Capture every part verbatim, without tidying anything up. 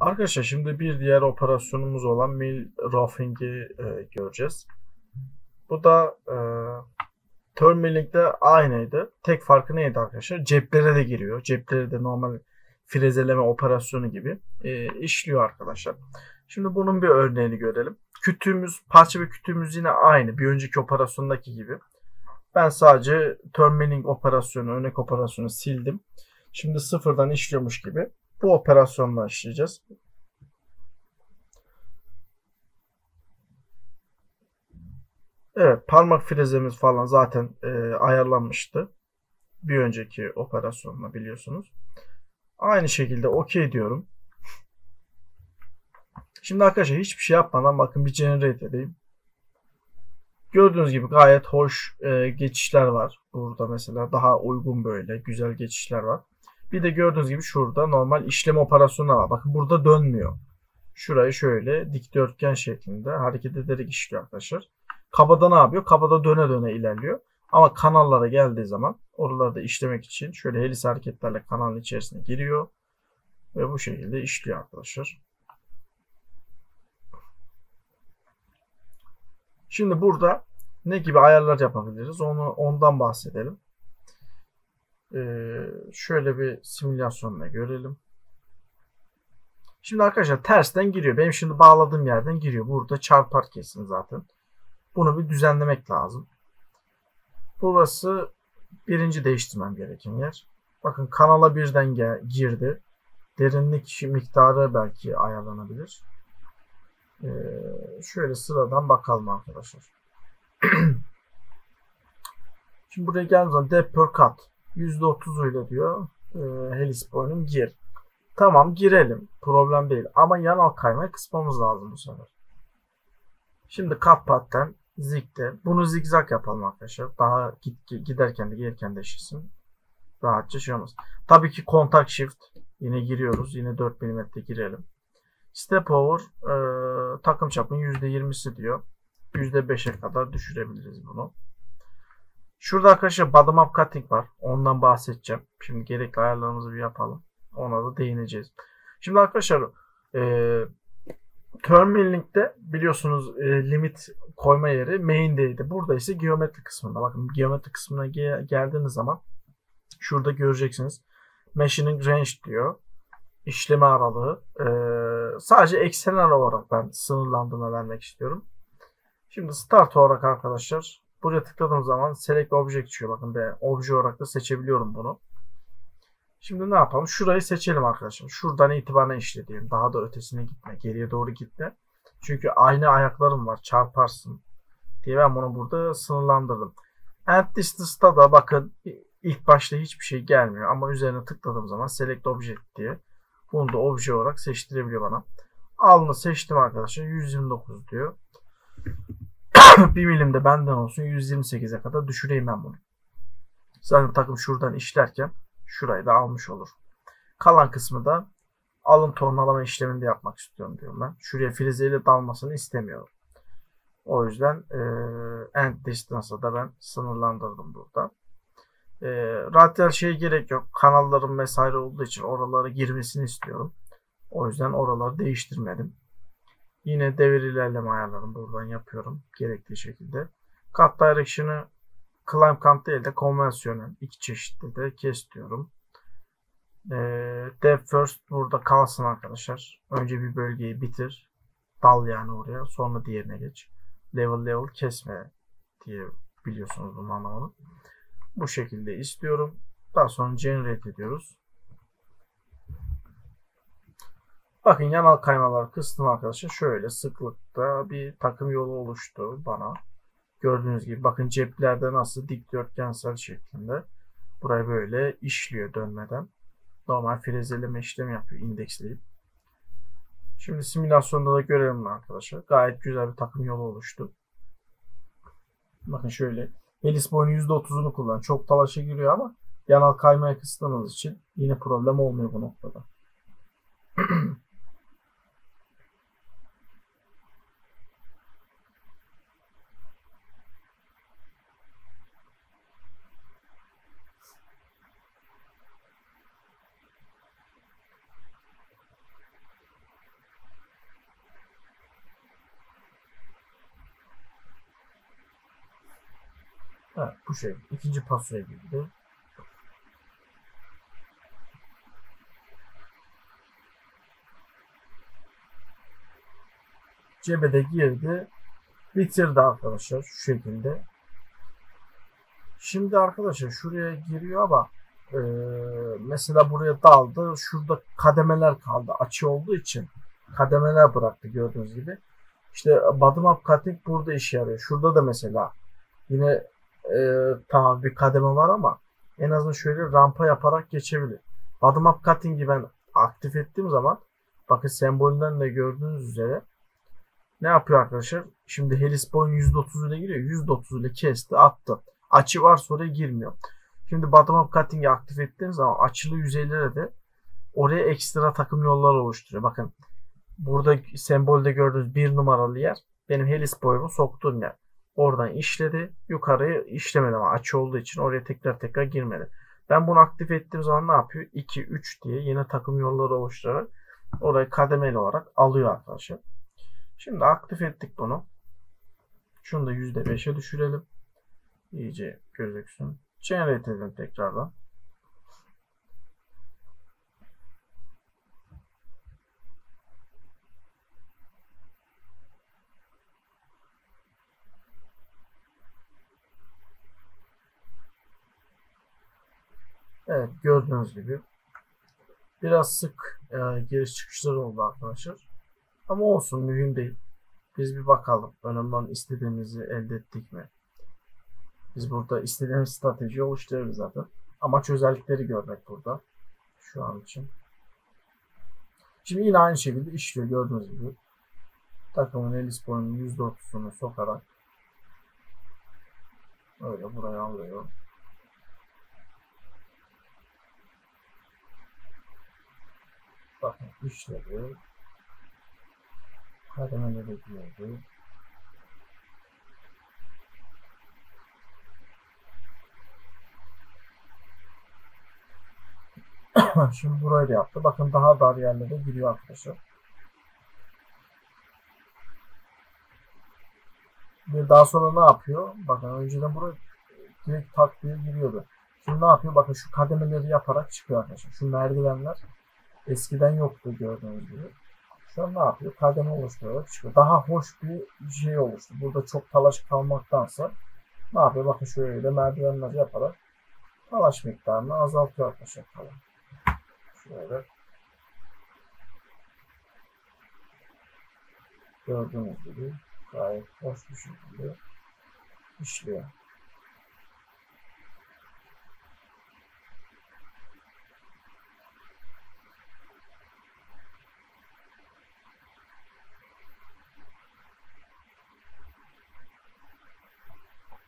Arkadaşlar şimdi bir diğer operasyonumuz olan mail routing'i e, göreceğiz. Bu da e, term mailing'de aynıydı. Tek farkı neydi arkadaşlar? Ceplere de giriyor. Cepleri de normal frezeleme operasyonu gibi e, işliyor arkadaşlar. Şimdi bunun bir örneğini görelim. Kütüğümüz, parça ve kütüğümüz yine aynı. Bir önceki operasyondaki gibi. Ben sadece term mailing operasyonu, örnek operasyonu sildim. Şimdi sıfırdan işliyormuş gibi bu operasyonla işleyeceğiz. Evet, parmak frezemiz falan zaten e, ayarlanmıştı. Bir önceki operasyonla biliyorsunuz. Aynı şekilde okey diyorum. Şimdi arkadaşlar hiçbir şey yapmadan bakın bir generate edeyim. Gördüğünüz gibi gayet hoş e, geçişler var. Burada mesela daha uygun böyle güzel geçişler var. Bir de gördüğünüz gibi şurada normal işlem operasyonu var. Bakın burada dönmüyor. Şurayı şöyle dikdörtgen şeklinde hareket ederek işliyor arkadaşlar. Kabada ne yapıyor? Kabada döne döne ilerliyor. Ama kanallara geldiği zaman oralarda işlemek için şöyle helis hareketlerle kanalın içerisine giriyor. Ve bu şekilde işliyor arkadaşlar. Şimdi burada ne gibi ayarlar yapabiliriz? Onu ondan bahsedelim. Ee, şöyle bir simülasyonla görelim. Şimdi arkadaşlar tersten giriyor. Benim şimdi bağladığım yerden giriyor. Burada çarpar kesim zaten. Bunu bir düzenlemek lazım. Burası birinci değiştirmem gereken yer. Bakın kanala birden girdi. Derinlik miktarı belki ayarlanabilir. Ee, şöyle sıradan bakalım arkadaşlar. Şimdi buraya geldiğimiz zaman depth per cut yüzde otuz öyle diyor. Ee, helis boyunun gir. Tamam, girelim. Problem değil. Ama yanal kaymayı kısmamız lazım bu sefer. Şimdi cut path'ten zig'de. Bunu zigzag yapalım arkadaşlar. Daha git, giderken de gelirken de eşitsin. Rahatça şey olmaz. Tabii ki contact shift. Yine giriyoruz. Yine dört milimetre girelim. Step over e, takım çapın yüzde yirmisi diyor. yüzde beşe kadar düşürebiliriz bunu. Şurada arkadaşlar bottom up cutting var. Ondan bahsedeceğim. Şimdi gerekli ayarlarımızı bir yapalım. Ona da değineceğiz. Şimdi arkadaşlar e, term mailing'de biliyorsunuz e, limit koyma yeri main'deydi. Burada ise geometri kısmında. Bakın geometri kısmına ge geldiğiniz zaman şurada göreceksiniz. Machining range diyor. İşleme aralığı. Ee, sadece eksenler olarak ben sınırlandırma vermek istiyorum. Şimdi start olarak arkadaşlar buraya tıkladığım zaman select object çıkıyor. Bakın ben obje olarak da seçebiliyorum bunu. Şimdi ne yapalım? Şurayı seçelim arkadaşlar. Şuradan itibaren işle diyelim. Daha da ötesine gitme. Geriye doğru gitme. Çünkü aynı ayaklarım var. Çarparsın diye ben bunu burada sınırlandırdım. End distance'da da bakın ilk başta hiçbir şey gelmiyor. Ama üzerine tıkladığım zaman select object diye bunu da obje olarak seçtirebiliyor bana. Alını seçtim arkadaşlar. yüz yirmi dokuz diyor. bir milim de benden olsun. yüz yirmi sekize kadar düşüreyim ben bunu. Zaten takım şuradan işlerken şurayı da almış olur. Kalan kısmı da alın tornalama işlemini de yapmak istiyorum diyorum ben. Şuraya frizeyle dalmasını istemiyorum. O yüzden e, end distance'a da ben sınırlandırdım burada. E, radyal şeye gerek yok. Kanalların vesaire olduğu için oralara girmesini istiyorum. O yüzden oraları değiştirmedim. Yine devir ilerleme ayarlarını buradan yapıyorum. Gerekli şekilde. Cut direction'ı climb count değil de konvansiyonel. İki çeşitli de kes diyorum. E, depth first burada kalsın arkadaşlar. Önce bir bölgeyi bitir. Dal yani oraya. Sonra diğerine geç. Level level kesme diye biliyorsunuz bunun anlamını. Bu şekilde istiyorum. Daha sonra generate ediyoruz. Bakın yanal kaymalar kısmı arkadaşlar şöyle sıklıkta bir takım yolu oluştu bana. Gördüğünüz gibi bakın ceplerde nasıl dikdörtgensel şeklinde. Burayı böyle işliyor dönmeden. Normal frezeleme işlemi yapıyor indeksleyip. Şimdi simülasyonda da görelim arkadaşlar. Gayet güzel bir takım yolu oluştu. Bakın şöyle. Helis boyunu yüzde otuzunu kullan. Çok dalaşa giriyor ama yanal kaymaya kısıtladığınız için yine problem olmuyor bu noktada. Evet, bu şey. İkinci pasoya girdi. Cebe de girdi. Bitirdi arkadaşlar şu şekilde. Şimdi arkadaşlar şuraya giriyor ama e, mesela buraya daldı. Şurada kademeler kaldı. Açı olduğu için kademeler bıraktı gördüğünüz gibi. İşte bottom up cutting burada işe yarıyor. Şurada da mesela yine e, tamam bir kademe var ama en azından şöyle rampa yaparak geçebilir. Bottom up cutting'i ben aktif ettiğim zaman bakın sembolünden de gördüğünüz üzere ne yapıyor arkadaşlar? Şimdi helis boyun yüzde otuz ile giriyor. yüzde otuz ile kesti, attı. Açı var sonra girmiyor. Şimdi bottom up cutting'i aktif ettiğiniz zaman açılı yüzeylere de oraya ekstra takım yolları oluşturuyor. Bakın burada sembolde gördüğünüz bir numaralı yer benim helis boyumu soktuğum yer. Oradan işledi. Yukarıya işlemedi ama açı olduğu için oraya tekrar tekrar girmedi. Ben bunu aktif ettiğim zaman ne yapıyor? iki üç diye yine takım yolları oluşturarak orayı kademeli olarak alıyor arkadaşlar. Şimdi aktif ettik bunu. Şunu da yüzde beşe düşürelim. İyice gözüksün. Generate edelim tekrardan. Evet, gördüğünüz gibi biraz sık e, giriş çıkışlar oldu arkadaşlar. Ama olsun, mühim değil. Biz bir bakalım. Önemli olan istediğimizi elde ettik mi? Biz burada istediğimiz strateji oluşturuyoruz zaten. Amaç özellikleri görmek burada. Şu an için. Şimdi yine aynı şekilde işliyor gördüğünüz gibi. Takımın helis boyunun yüzde otuzunu sokarak öyle buraya alıyor. Bakın işledi. Kademeleri bekliyordu. Şimdi burayı da yaptı. Bakın daha dar yerlere giriyor arkadaşlar. Bir daha sonra ne yapıyor? Bakın önceden buraya direkt tak diye giriyordu. Şimdi ne yapıyor? Bakın şu kademeleri yaparak çıkıyor arkadaşlar. Şu merdivenler eskiden yoktu gördüğünüz gibi. Şu an ne yapıyor? Kademe oluşturarak çıkıyor. Daha hoş bir şey oluştu. Burada çok talaş kalmaktansa ne yapıyor? Bakın şöyle merdivenler yaparak talaş miktarını azaltıyor arkadaşlar. Şöyle. Gördüğünüz gibi gayet hoş bir şekilde işliyor.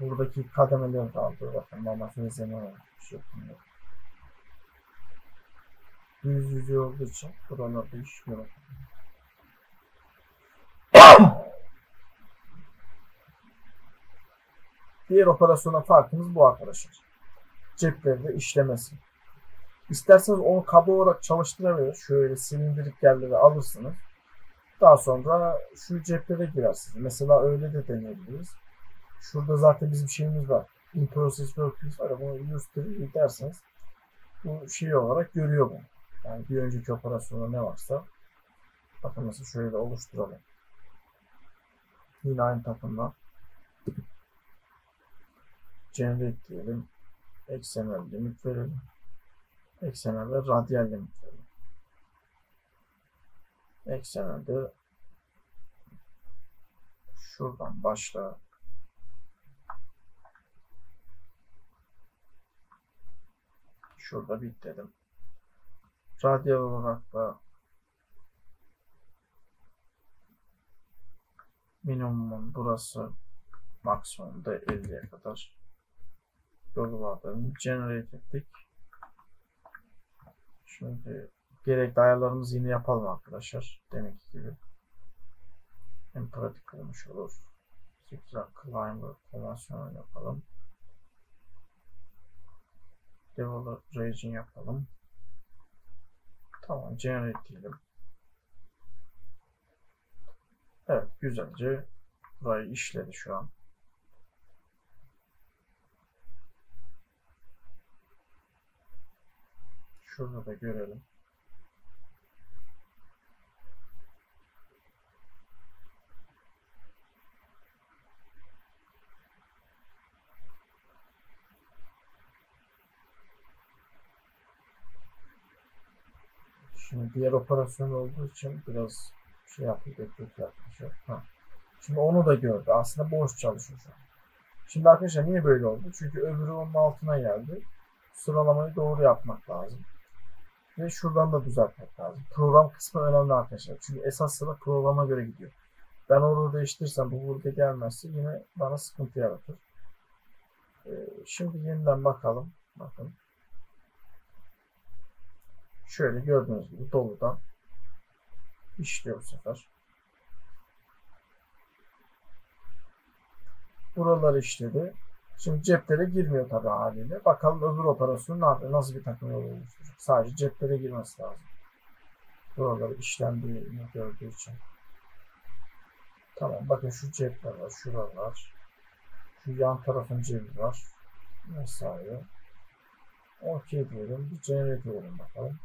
Buradaki kademeleri de aldı. Bakın normal fezleme olmuş. Yüz yüzey olduğu için buralarda iş yok. Diğer operasyona farkımız bu arkadaşlar. Ceplerde işlemesi. İsterseniz onu kaba olarak çalıştırabilir. Şöyle silindirik yerleri alırsınız. Daha sonra şu ceplere girersiniz. Mesela öyle de deneyebiliriz. Şurada zaten bizim şeyimiz var. In process workflow var. Bunu göstereyim derseniz bu şey olarak görüyor bunu. Yani bir önceki operasyonda ne varsa bakın mesela şöyle oluşturalım. Yine aynı takımda generate diyelim. X M L limit verelim. X M L ve radial limit verelim. X M L'de şuradan başla. Şurada bit dedim. Radyal olarak da minimumun burası, maksimum da elliye kadar yolu vardı. Generate ettik. Şimdi gerekli ayarlarımızı yine yapalım arkadaşlar. Demek gibi. En pratik olmuş olur. Zigzag climber konvansiyonel yapalım. Developer region yapalım. Tamam, generate diyelim. Evet, güzelce burayı işledi şu an. Şunu da görelim. Şimdi diğer operasyon olduğu için biraz şey yaptık, ettik yapmışlar. Ha. Şimdi onu da gördü. Aslında boş çalışıyor şu an. Şimdi arkadaşlar niye böyle oldu? Çünkü öbürü onun altına geldi. Sıralamayı doğru yapmak lazım. Ve şuradan da düzeltmek lazım. Program kısmı önemli arkadaşlar. Çünkü esas sıra programa göre gidiyor. Ben orada değiştirsem bu burada gelmezse yine bana sıkıntı yaratır. Ee, şimdi yeniden bakalım. Bakın. Şöyle gördüğünüz gibi doludan işliyor bu sefer. Buraları işledi. Şimdi ceplere girmiyor tabii haliyle. Bakalım öbür operasyonu ne yapıyor? Nasıl bir takım yolu oluşturacak? Sadece ceplere girmesi lazım. Buraları işlemdiğini gördüğü için. Tamam, bakın şu cepler var, şuralar. Şu yan tarafın cebi var. Vesaire. Okey diyelim. Bir generate edelim bakalım.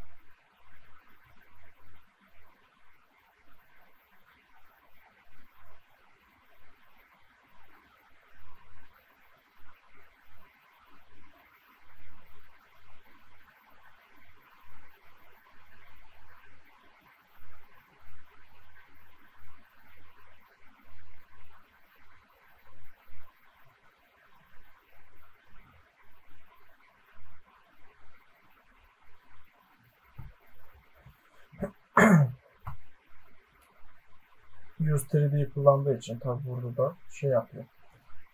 yüz üç D kullandığı için tabi burada da şey yapıyor.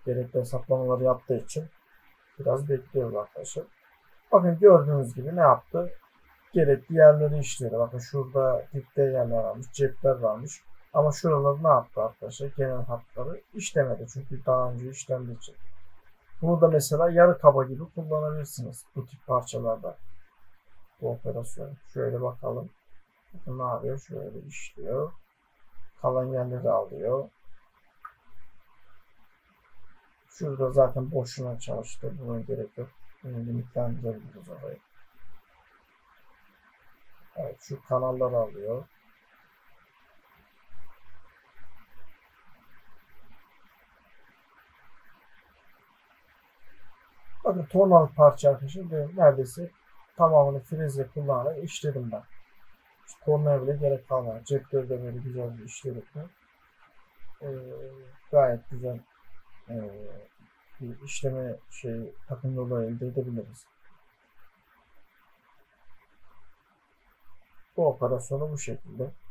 Gerekli hesaplamaları yaptığı için biraz bekliyoruz arkadaşlar. Bakın gördüğünüz gibi ne yaptı? Gerekli yerleri işledi. Bakın şurada dipte yerler varmış, cepler varmış. Ama şuraları ne yaptı arkadaşlar? Genel hatları işlemedi. Çünkü daha önce işlemdiği için. Bunu da mesela yarı kaba gibi kullanabilirsiniz. Bu tip parçalarda. Bu operasyonu. Şöyle bakalım. Bakın ne yapıyor? Şöyle işliyor. Kalan yerleri alıyor. Şurada zaten boşuna çalıştı. Bunun gerek yok. Bunu limitlendirebiliriz orayı. Evet, şu kanalları alıyor. Bakın tonal parça arkadaşım neredeyse tamamını frezle kullanarak işledim ben. Kornaya bile gerek kalmadı. Cepleri de böyle güzel bir işler yapıyor. Ee, gayet güzel e, bir işleme şey, takım yolu elde edebiliriz. Bu operasyonu bu şekilde.